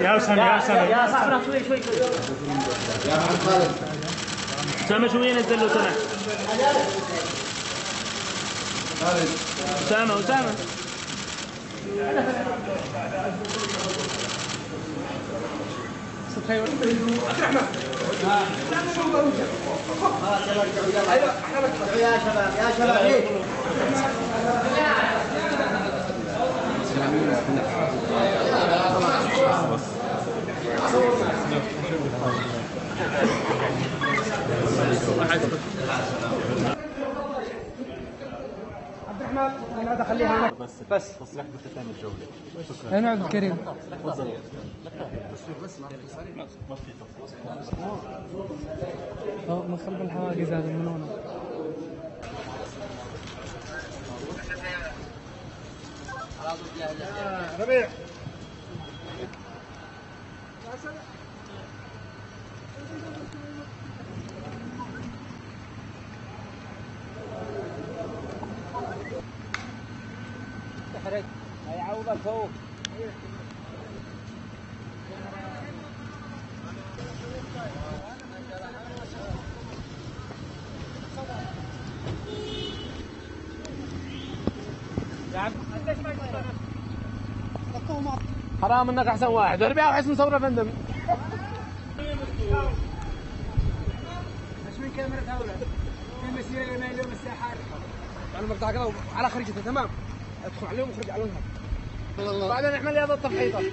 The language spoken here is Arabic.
يا اسامه يا اسامه يا اسامه شوي شوي شوي يا محمد خالد اسامه شوي نزل لو سمحت خالد اسامه اسامه تخيل احنا يا شباب يا شباب عبد الرحمن انا اخليها هناك بس تصليح بث ثاني الجوله شكرا انا عبد الكريم تفضل بس ما في تفصيل من خلف الحواجز هذا من هنا ربيع تحرك هيعوضك فوق حرام انك احسن واحد ربيع وحسن مصوره فندم مش من كاميرا هؤلاء في مسيره يمين لهم الساحات على المقطع كذا على خريجته تمام ادخل عليهم وخرج على لونها بعدين احنا اللي هذا التفحيطه